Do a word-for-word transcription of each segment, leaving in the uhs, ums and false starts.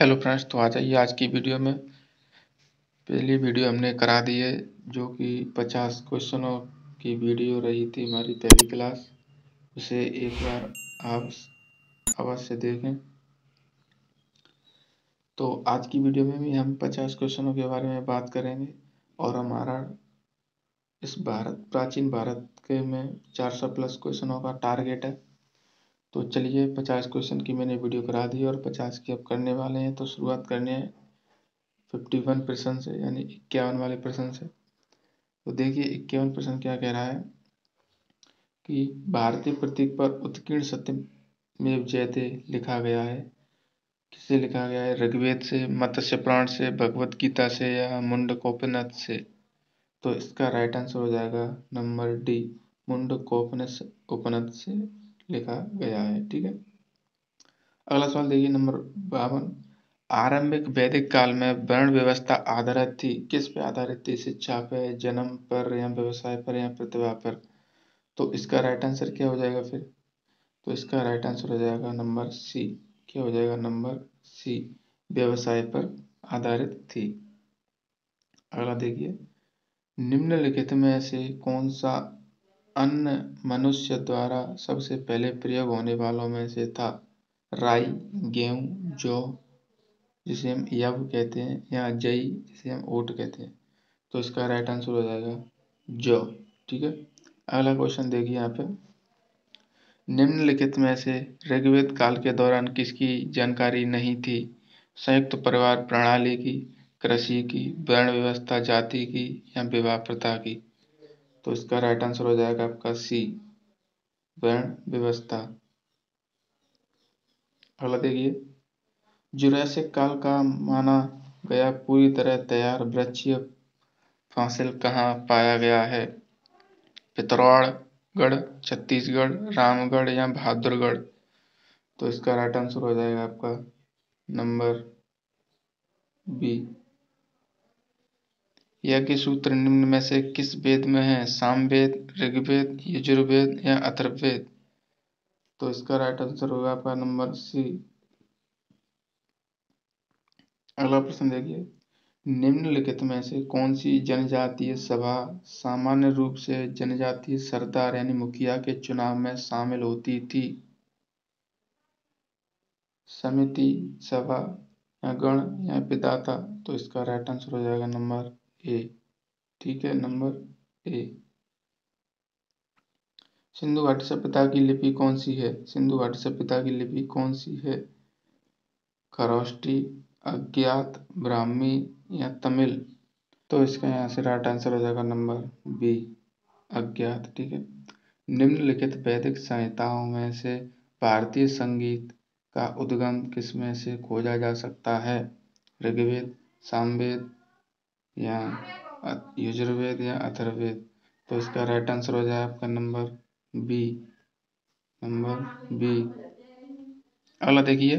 Hello friends, तो आ जाइए आज की वीडियो में। पहली वीडियो हमने करा दी है जो कि पचास क्वेश्चनों की वीडियो रही थी हमारी पहली क्लास। उसे एक बार आप अवश्य देखें। तो आज की वीडियो में भी हम पचास क्वेश्चनों के बारे में बात करेंगे और हमारा इस भारत प्राचीन भारत के में चार सौ प्लस क्वेश्चनों का टारगेट है। तो चलिए, पचास क्वेश्चन की मैंने वीडियो करा दी और पचास की अब करने वाले हैं। तो शुरुआत करने हैं फिफ्टी वन परसेंट से, यानी इक्यावन वाले परसेंट से। तो देखिए इक्यावन परसेंट क्या कह रहा है कि भारतीय प्रतीक पर उत्कीर्ण सत्यमेव जयते लिखा गया है। किससे लिखा गया है? ऋग्वेद से, मत्स्य पुराण से, भगवत गीता से या मुंडकोपनिषद से। तो इसका राइट आंसर हो जाएगा नंबर डी, मुंडकोपनिषद उपनिषद से लिखा गया है। ठीक है, अगला सवाल देखिए नंबर बावन। आरंभिक वैदिक काल में वर्ण व्यवस्था आधारित थी, किस पे आधारित थी? शिक्षा पे, जन्म पर या व्यवसाय पर या प्रतिभा पर। तो इसका राइट आंसर क्या हो जाएगा फिर? तो इसका राइट आंसर हो जाएगा नंबर सी। क्या हो जाएगा? नंबर सी, व्यवसाय पर आधारित थी। अगला देखिए, निम्नलिखित में से कौन सा अन्य मनुष्य द्वारा सबसे पहले प्रयोग होने वालों में से था? राई, गेहूं, जौ जिसे हम यव कहते हैं या जई जिसे हम ओट कहते हैं। तो इसका राइट आंसर हो जाएगा जौ। ठीक है, अगला क्वेश्चन देखिए यहाँ पे, निम्नलिखित में से ऋग्वेद काल के दौरान किसकी जानकारी नहीं थी? संयुक्त परिवार प्रणाली की, कृषि की, वर्ण व्यवस्था, जाति की या विवाह प्रथा की। तो इसका राइट आंसर हो जाएगा आपका सी, वर्ण व्यवस्था। अगला देखिए, जुरासिक काल का माना गया पूरी तरह तैयार वृक्षीय फॉसिल कहाँ पाया गया है? पिथौरागढ़, छत्तीसगढ़, रामगढ़ या बहादुरगढ़। तो इसका राइट आंसर हो जाएगा आपका नंबर बी। यज्ञ सूत्र निम्न में से किस वेद में है? सामवेद, ऋग्वेद, यजुर्वेद या अथर्ववेद। तो इसका राइट आंसर होगा आपका नंबर सी। अगला प्रश्न देखिए, निम्नलिखित में से कौन सी जनजातीय सभा सामान्य रूप से जनजातीय सरदार यानी मुखिया के चुनाव में शामिल होती थी? समिति, सभा या गण या विधाता। तो इसका राइट आंसर हो जाएगा नंबर ए। ठीक है, नंबर ए। सिंधु घाटी सभ्यता की लिपि कौन सी है? सिंधु घाटी सभ्यता की लिपि कौन सी है? खरोष्टी, अज्ञात, ब्राह्मी या तमिल। तो इसका यहाँ से राइट आंसर हो जाएगा नंबर बी, अज्ञात। ठीक है, निम्नलिखित वैदिक संहिताओं में से भारतीय संगीत का उद्गम किसमें से खोजा जा सकता है? ऋग्वेद, सामवेद या यजुर्वेद या अथर्ववेद। तो इसका राइट आंसर हो जाएगा आपका नंबर बी, नंबर बी। अगला देखिए,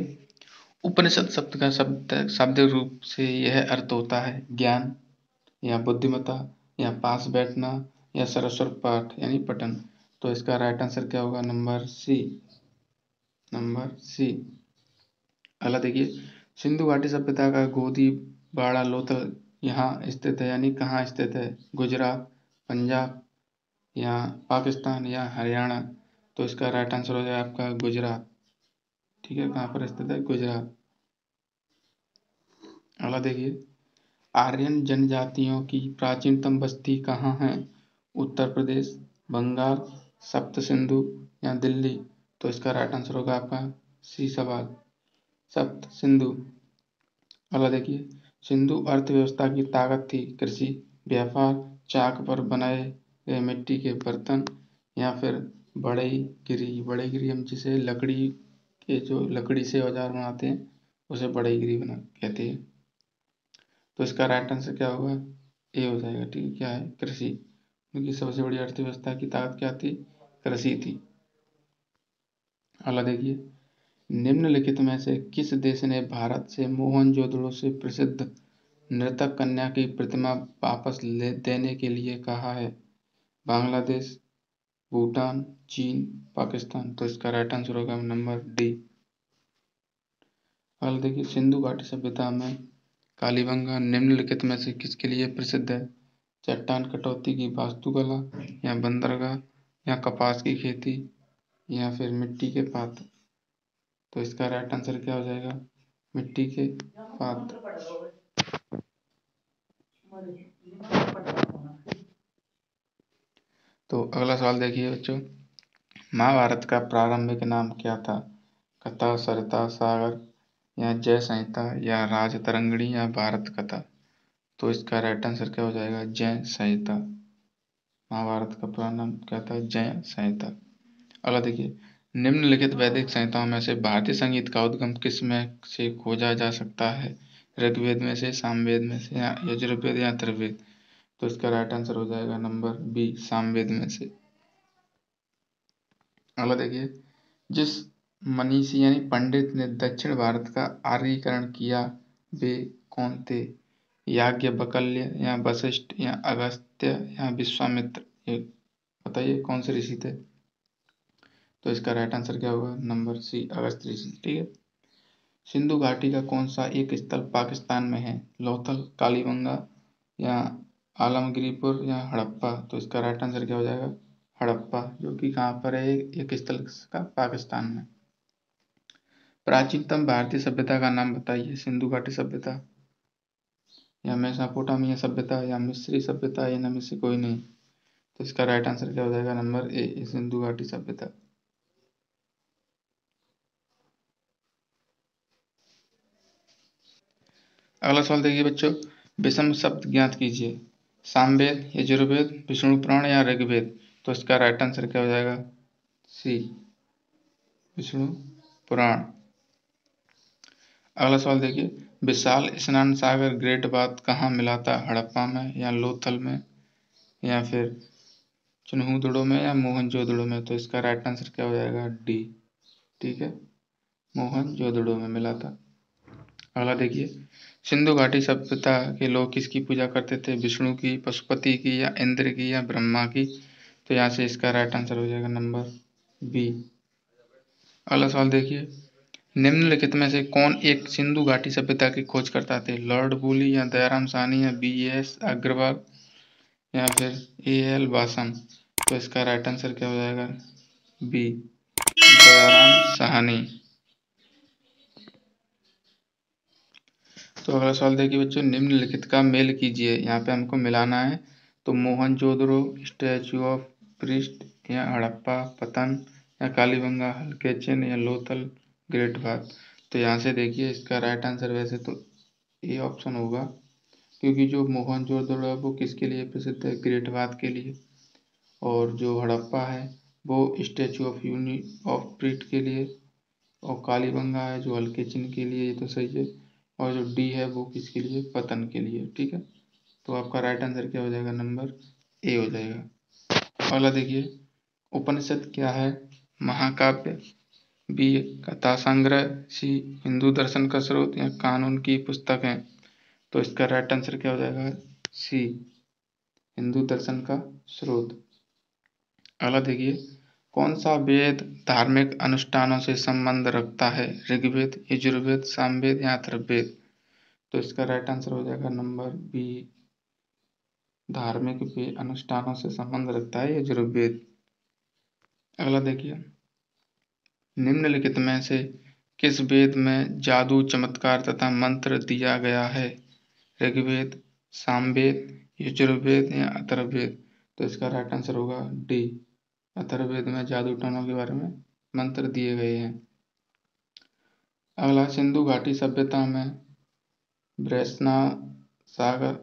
उपनिषद शब्द का शब्द शाब्दिक रूप से यह अर्थ होता है ज्ञान या बुद्धिमत्ता या पास बैठना या सरस्वत पाठ यानी पठन। तो इसका राइट आंसर क्या होगा? Number C, number C. अगला देखिए, सिंधु घाटी सभ्यता का गोदी बाड़ा लोथल यहाँ स्थित है, यानी कहाँ स्थित है? गुजरात, पंजाब या पाकिस्तान या हरियाणा। तो इसका राइट आंसर हो जाएगा आपका गुजरात। ठीक है, कहाँ पर स्थित है? गुजरात। अगला देखिए, आर्यन जनजातियों की प्राचीनतम बस्ती कहाँ है? उत्तर प्रदेश, बंगाल, सप्त सिंधु या दिल्ली। तो इसका राइट आंसर होगा आपका सी सवाल, सप्त सिंधु। अगला देखिए, सिंधु अर्थव्यवस्था की ताकत थी कृषि, व्यापार, चाक पर बनाए गए मिट्टी के बर्तन या फिर बढ़ई गिरी। बढ़ई गिरी हम जिसे लकड़ी के जो लकड़ी से औजार बनाते हैं उसे बढ़ई गिरी बना कहते हैं। तो इसका राइट आंसर क्या होगा? ए हो जाएगा। ठीक है, क्या है? कृषि। उनकी सबसे बड़ी अर्थव्यवस्था की ताकत क्या थी? कृषि थी। अगला देखिए, निम्नलिखित में से किस देश ने भारत से मोहनजोदड़ो से प्रसिद्ध नृतक कन्या की प्रतिमा वापस ले देने के लिए कहा है? बांग्लादेश, भूटान, चीन, पाकिस्तान। तो इसका राइट आंसर होगा नंबर डी। पहले देखिए, सिंधु घाटी सभ्यता में कालीबंगा निम्नलिखित में से किसके लिए प्रसिद्ध है? चट्टान कटौती की वास्तुकला, या बंदरगाह, या कपास की खेती, या फिर मिट्टी के पात्र। तो इसका राइट आंसर क्या हो जाएगा? मिट्टी के पात्र। तो अगला सवाल देखिए बच्चों, महाभारत का प्रारंभिक नाम क्या था? कथा, सरिता, सागर, या जय संहिता, या राजतरंगिणी, या भारत कथा। तो इसका राइट आंसर क्या हो जाएगा? जय संहिता। महाभारत का पुराना नाम क्या था? जय संहिता। अगला देखिए, निम्नलिखित वैदिक संहिताओं में से भारतीय संगीत का उद्गम किस में से खोजा जा सकता है? ऋग्वेद में से, सामवेद में से, या यजुर्वेद, या त्रिवेद। तो इसका राइट आंसर हो जाएगा नंबर बी, सामवेद में से। अगला देखिए, जिस मनीषी यानी पंडित ने दक्षिण भारत का आर्यीकरण किया वे कौन थे? याज्ञवल्क्य, या वशिष्ठ, या अगस्त्य, या विश्वामित्र। ये बताइए कौन से ऋषि थे? तो इसका राइट आंसर क्या होगा? Number C, Agastya Rishi. ठीक है, सिंधु घाटी का कौन सा एक स्थल पाकिस्तान में है? लोथल, कालीबंगा, या आलमगीरपुर, या हड़प्पा। तो इसका राइट आंसर क्या हो जाएगा? हड़प्पा, जो कि कहाँ पर है? एक स्थल का पाकिस्तान में। प्राचीनतम भारतीय सभ्यता का नाम बताइए। सिंधु घाटी सभ्यता, या मेसोपोटामिया सभ्यता, या मिस्री सभ्यता, या इनमें से कोई नहीं। तो इसका राइट आंसर क्या हो जाएगा? नंबर ए, सिंधु घाटी सभ्यता। अगला सवाल देखिए बच्चों, विषम शब्द ज्ञात कीजिए। सामवेद, यजुर्वेद, विष्णु पुराण, या ऋग्वेद। तो इसका राइट आंसर क्या हो जाएगा? सी, विष्णु पुराण। अगला सवाल देखिए, विशाल स्नान सागर ग्रेट बाथ कहाँ मिला था? हड़प्पा में, या लोथल में, या फिर चुनहुदड़ो में, या मोहनजोदड़ो में। तो इसका राइट आंसर क्या हो जाएगा? डी, ठीक है, मोहनजोदड़ो में मिला था। अगला देखिए, सिंधु घाटी सभ्यता के लोग किसकी पूजा करते थे? विष्णु की, पशुपति की, या इंद्र की, या ब्रह्मा की। तो यहाँ से इसका राइट आंसर हो जाएगा नंबर बी। अगला सवाल देखिए, निम्नलिखित में से कौन एक सिंधु घाटी सभ्यता की खोज करता थे? लॉर्ड वुली, या दयाराम साहनी, या बी एस अग्रवाल, या फिर ए एल वासम। तो इसका राइट आंसर क्या हो जाएगा? बी, दयाराम साहनी। तो अगला सवाल देखिए बच्चों, निम्नलिखित का मेल कीजिए। यहाँ पे हमको मिलाना है, तो मोहनजोदड़ो, स्टैचू ऑफ प्रिस्ट, या हड़प्पा पतन, या कालीबंगा, हल्के चिन्ह, या लोथल ग्रेट बात। तो यहाँ से देखिए, इसका राइट आंसर वैसे तो ए ऑप्शन होगा, क्योंकि जो मोहनजोदड़ो है वो किसके लिए प्रसिद्ध है? ग्रेट बात के लिए। और जो हड़प्पा है वो स्टैचू ऑफ यूनि ऑफ प्रिट के लिए, और कालीबंगा है जो हल्के चिन्ह के लिए, ये तो सही है। और जो डी है वो किसके लिए? पतन के लिए। ठीक है, तो आपका राइट आंसर क्या हो जाएगा? नंबर ए हो जाएगा। अगला देखिए, उपनिषद क्या है? महाकाव्य, बी कथा संग्रह, सी हिंदू दर्शन का स्रोत, या कानून की पुस्तक है। तो इसका राइट आंसर क्या हो जाएगा? सी, हिंदू दर्शन का स्रोत। अगला देखिए, कौन सा वेद धार्मिक अनुष्ठानों से संबंध रखता है? ऋग्वेद, यजुर्वेद, सामवेद, या अथर्ववेद। तो इसका राइट आंसर हो जाएगा नंबर बी, धार्मिक अनुष्ठानों से संबंध रखता है यजुर्वेद। अगला देखिए, निम्नलिखित में से किस वेद में जादू, चमत्कार तथा मंत्र दिया गया है? ऋग्वेद, सामवेद, यजुर्वेद, या अथर्ववेद। तो इसका राइट आंसर होगा डी, अथर्ववेद में जादू टोनों के बारे में मंत्र दिए गए हैं। अगला, सिंधु घाटी सभ्यता में ब्रैसना सागर।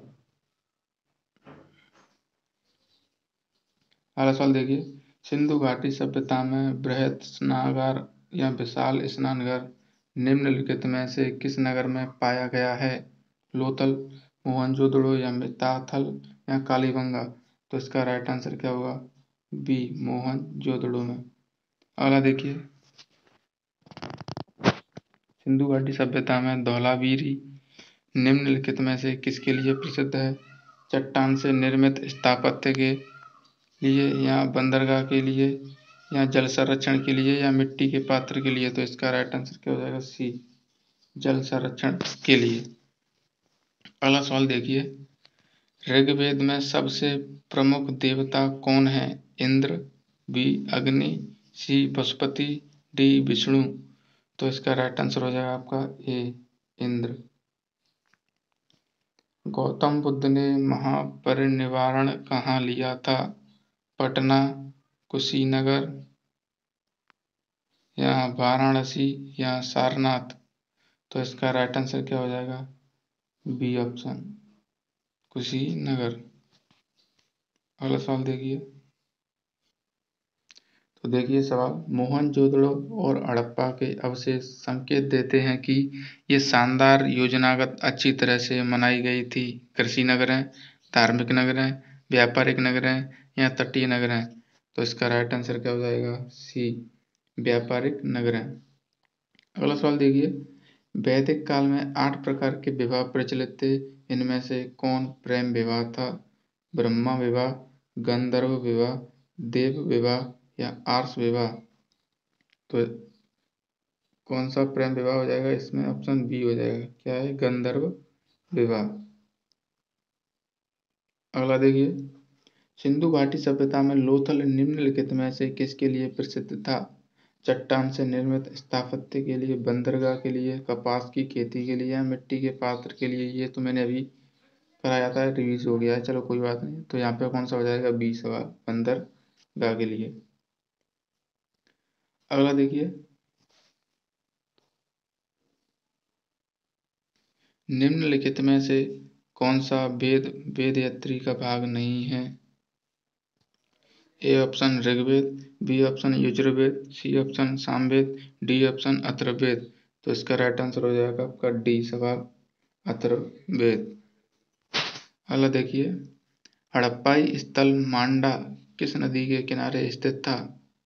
अगला सवाल देखिए, सिंधु घाटी सभ्यता में बृहद स्नानगार, या विशाल स्नानघर निम्नलिखित में से किस नगर में पाया गया है? लोथल, मोहनजोदड़ो, या मिताथल, या कालीबंगा। तो इसका राइट आंसर क्या होगा? बी, मोहनजोदड़ो में। अगला देखिए, सिंधु घाटी सभ्यता में धौलावीरी निम्नलिखित में से किसके लिए प्रसिद्ध है? चट्टान से निर्मित स्थापत्य के लिए, या बंदरगाह के लिए, या जल संरक्षण के लिए, या मिट्टी के पात्र के लिए। तो इसका राइट आंसर क्या हो जाएगा? सी, जल संरक्षण के लिए। अगला सवाल देखिए, ऋग्वेद में सबसे प्रमुख देवता कौन हैं? इंद्र, बी अग्नि, सी पशुपति, डी विष्णु। तो इसका राइट आंसर हो जाएगा आपका ए इंद्र। गौतम बुद्ध ने महापरिनिर्वाण कहाँ लिया था? पटना, कुशीनगर, यहाँ वाराणसी, यहाँ सारनाथ। तो इसका राइट आंसर क्या हो जाएगा? B option, Kushinagar. अगला सवाल देखिए, तो देखिए सवाल, मोहनजोदड़ो और हड़प्पा के अवशेष संकेत देते हैं कि ये शानदार योजनागत अच्छी तरह से मनाई गई थी। कृषि नगर हैं, धार्मिक नगर हैं, व्यापारिक नगर हैं या तटीय नगर हैं। तो इसका राइट आंसर क्या हो जाएगा? सी व्यापारिक नगर हैं। अगला सवाल देखिए, वैदिक काल में आठ प्रकार के विवाह प्रचलित थे, इनमें से कौन प्रेम विवाह था? ब्रह्मा विवाह, गंधर्व विवाह, देव विवाह या आर्ष विवाह। तो कौन सा प्रेम विवाह हो जाएगा? इसमें ऑप्शन बी हो जाएगा, क्या है? गंधर्व विवाह। अगला देखिए, सिंधु घाटी सभ्यता में लोथल निम्नलिखित में से किसके लिए प्रसिद्ध था? चट्टान से निर्मित स्थापत्य के लिए, बंदरगाह के लिए, कपास की खेती के लिए, मिट्टी के पात्र के लिए। ये तो मैंने अभी कराया था, रिवीज हो गया है, चलो कोई बात नहीं। तो यहाँ पे कौन सा हो जाएगा? बी सवाल, बंदरगाह के लिए। अगला देखिए, निम्नलिखित में से कौन सा वेद वेदयत्री का भाग नहीं है? A option Rigveda, B option Yajurveda, C option Samaveda, D option Atharvaveda. तो इसका राइट आंसर हो जाएगा आपका डी सवाल, अथर्ववेद। अगला देखिए, हड़प्पाई स्थल मांडा किस नदी के किनारे स्थित था?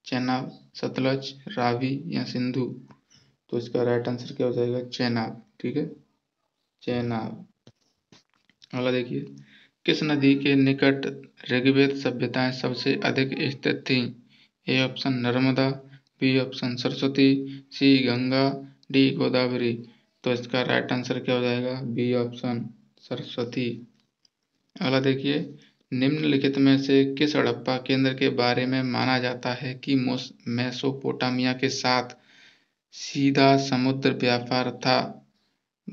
चेनाब, सतलज, रावी या सिंधु। तो इसका राइट आंसर क्या हो जाएगा? चेनाब, ठीक है, चेनाब। अगला देखिए, किस नदी के निकट ऋग्वेद सभ्यताएं सबसे अधिक स्थित थीं? A option Narmada, B option Saraswati, C Ganga, D Godavari. तो इसका राइट आंसर क्या हो जाएगा? B option Saraswati. अगला देखिए, निम्नलिखित में से किस हड़प्पा केंद्र के बारे में माना जाता है कि मेसोपोटामिया के साथ सीधा समुद्र व्यापार था?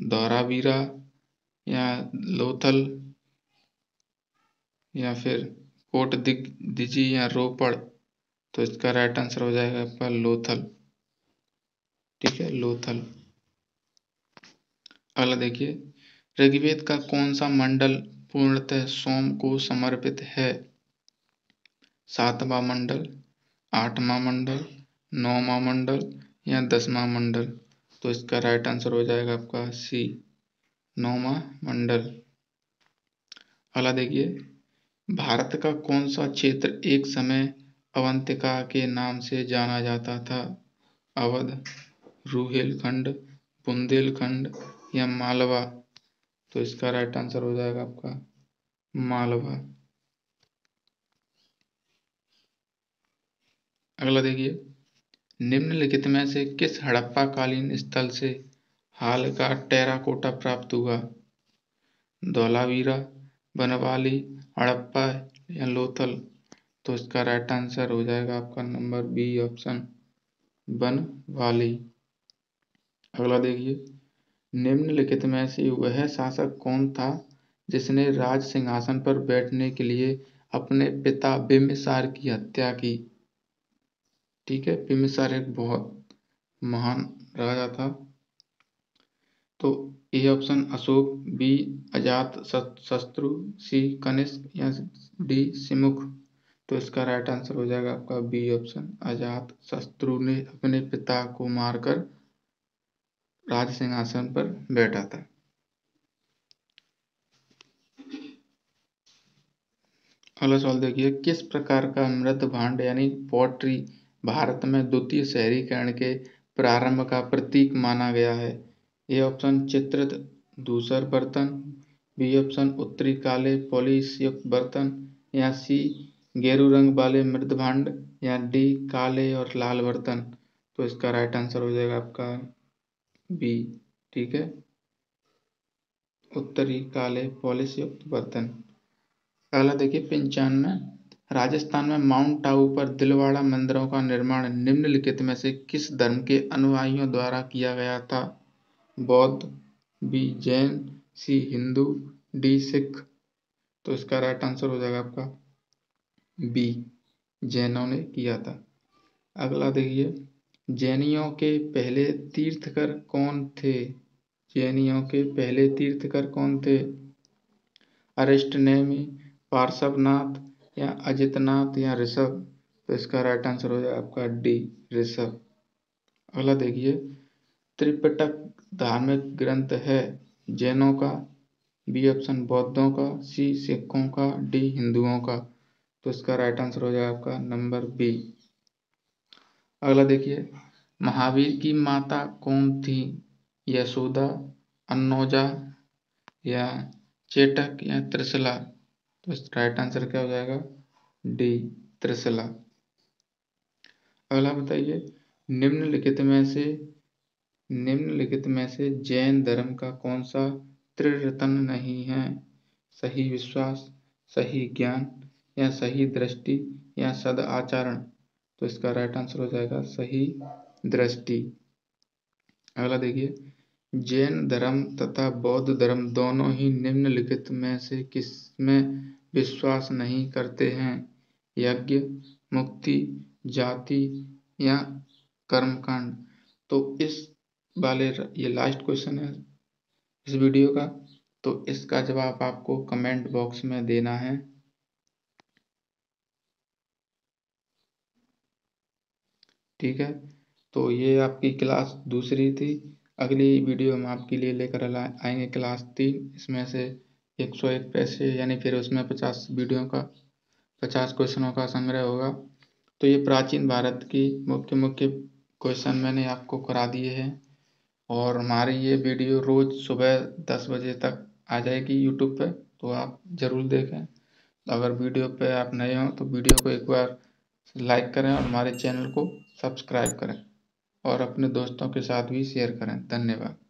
धौलावीरा या लोथल या फिर कोट दिजी या रोपड़। तो इसका राइट आंसर हो जाएगा आपका लोथल, ठीक है, लोथल। अगला देखिए, ऋग्वेद का कौन सा मंडल पूर्णतः सोम को समर्पित है? सातवां मंडल, आठवां मंडल, नौवां मंडल या दसवां मंडल। तो इसका राइट आंसर हो जाएगा आपका सी नौवां मंडल। अगला देखिए, भारत का कौन सा क्षेत्र एक समय अवंतिका के नाम से जाना जाता था? अवध, रुहेलखंड, बुंदेलखंड या मालवा। तो इसका राइट आंसर हो जाएगा आपका मालवा। अगला देखिए, निम्नलिखित में से किस हड़प्पा कालीन स्थल से हाल का टेराकोटा प्राप्त हुआ? धौलावीरा, बनवाली, हड़प्पा या लोथल। तो इसका राइट आंसर हो जाएगा आपका नंबर बी ऑप्शन, बनवाली। अगला देखिए, निम्नलिखित में से वह शासक कौन था जिसने राज सिंहासन पर बैठने के लिए अपने पिता बिम्बिसार की हत्या की? ठीक है, बिम्बिसार एक बहुत महान राजा था। तो ए ऑप्शन अशोक, बी अजात शत्रु, सी कनिष्क या डी सिमुख। तो इसका राइट आंसर हो जाएगा आपका बी ऑप्शन, अजात शत्रु ने अपने पिता को मारकर राज सिंहासन पर बैठा था। अगला सवाल देखिए, किस प्रकार का मृत भांड यानी पॉटरी भारत में द्वितीय शहरीकरण के प्रारंभ का प्रतीक माना गया है? ए ऑप्शन चित्रित धूसर बर्तन, बी ऑप्शन उत्तरी काले पॉलिश युक्त बर्तन या सी गेरू रंग वाले मृदभांड या डी काले और लाल बर्तन। तो इसका राइट आंसर हो जाएगा आपका बी ठीक है। उत्तरी काले पॉलिश युक्त बर्तन। अगला देखिए पंचानवे, राजस्थान में माउंट आबू पर दिलवाड़ा मंदिरों का निर्माण निम्नलिखित में से किस धर्म के अनुयायियों द्वारा किया गया था? Bauddh, B Jain, C Hindu, D Sikh. तो इसका राइट आंसर हो जाएगा आपका बी, जैनों ने किया था। अगला देखिए, जैनियों के पहले तीर्थकर कौन थे? जैनियों के पहले तीर्थकर कौन थे? अरिष्टनेमी, पार्श्वनाथ या अजितनाथ या ऋषभ। तो इसका राइट आंसर हो जाएगा आपका डी, ऋषभ। अगला देखिए, त्रिपिटक धार्मिक ग्रंथ है जैनों का, बी ऑप्शन बौद्धों का, सी सिखों का, डी हिंदुओं का। तो इसका राइट आंसर हो जाएगा आपका नंबर बी। अगला देखिए, महावीर की माता कौन थी? यशोदा, अन्नोजा या चेटक या त्रिशला। तो इसका राइट आंसर क्या हो जाएगा? डी, त्रिशला। अगला बताइए, निम्नलिखित में से निम्नलिखित में से जैन धर्म का कौन सा त्रिरत्न नहीं है? सही विश्वास, सही ज्ञान या सही दृष्टि या सद आचरण। तो इसका राइट आंसर हो जाएगा सही दृष्टि। अगला देखिए, जैन धर्म तथा बौद्ध धर्म दोनों ही निम्नलिखित में से किस में विश्वास नहीं करते हैं? यज्ञ, मुक्ति, जाति या कर्मकांड। तो इस वाले ये लास्ट क्वेश्चन है इस वीडियो का, तो इसका जवाब आपको कमेंट बॉक्स में देना है। ठीक है, तो ये आपकी क्लास दूसरी थी। अगली वीडियो हम आपके लिए लेकर आएंगे क्लास तीन, इसमें से एक सौ एक पैसे यानी फिर उसमें पचास वीडियो का पचास क्वेश्चनों का संग्रह होगा। तो ये प्राचीन भारत की मुख्य मुख्य क्वेश्चन मैंने आपको करा दिए हैं, और हमारी ये वीडियो रोज़ सुबह दस बजे तक आ जाएगी यूट्यूब पे, तो आप ज़रूर देखें। अगर वीडियो पे आप नए हों तो वीडियो को एक बार लाइक करें और हमारे चैनल को सब्सक्राइब करें और अपने दोस्तों के साथ भी शेयर करें। धन्यवाद।